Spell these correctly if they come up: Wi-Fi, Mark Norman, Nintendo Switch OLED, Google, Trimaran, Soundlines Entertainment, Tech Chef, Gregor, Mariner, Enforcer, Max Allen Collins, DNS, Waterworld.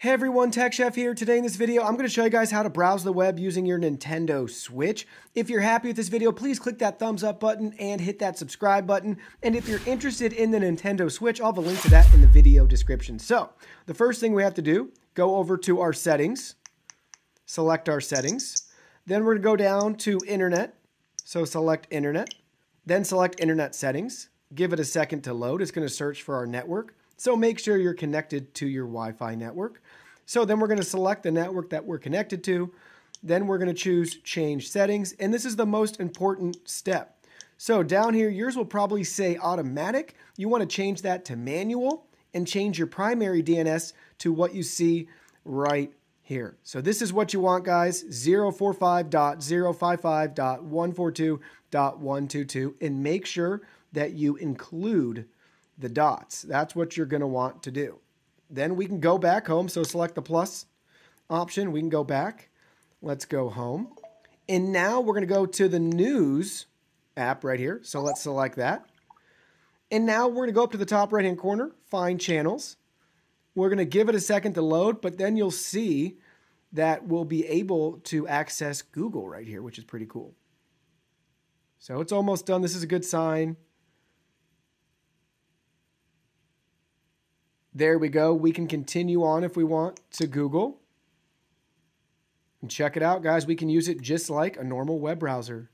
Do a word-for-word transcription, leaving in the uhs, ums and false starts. Hey everyone, Tech Chef here. Today in this video, I'm going to show you guys how to browse the web using your Nintendo Switch. If you're happy with this video, please click that thumbs up button and hit that subscribe button. And if you're interested in the Nintendo Switch, I'll have a link to that in the video description. So the first thing we have to do, go over to our settings, select our settings. Then we're going to go down to internet. So select internet, then select internet settings. Give it a second to load. It's going to search for our network. So make sure you're connected to your Wi-Fi network. So then we're going to select the network that we're connected to. Then we're going to choose change settings. And this is the most important step. So down here, yours will probably say automatic. You want to change that to manual and change your primary D N S to what you see right here. So this is what you want, guys, zero four five dot zero five five dot one four two dot one two two, and make sure that you include the dots. That's what you're going to want to do. Then we can go back home. So select the plus option. We can go back. Let's go home. And now we're going to go to the news app right here. So let's select that. And now we're going to go up to the top right-hand corner, find channels. We're going to give it a second to load, but then you'll see that we'll be able to access Google right here, which is pretty cool. So it's almost done. This is a good sign. There we go. We can continue on if we want to Google. And check it out, guys. We can use it just like a normal web browser.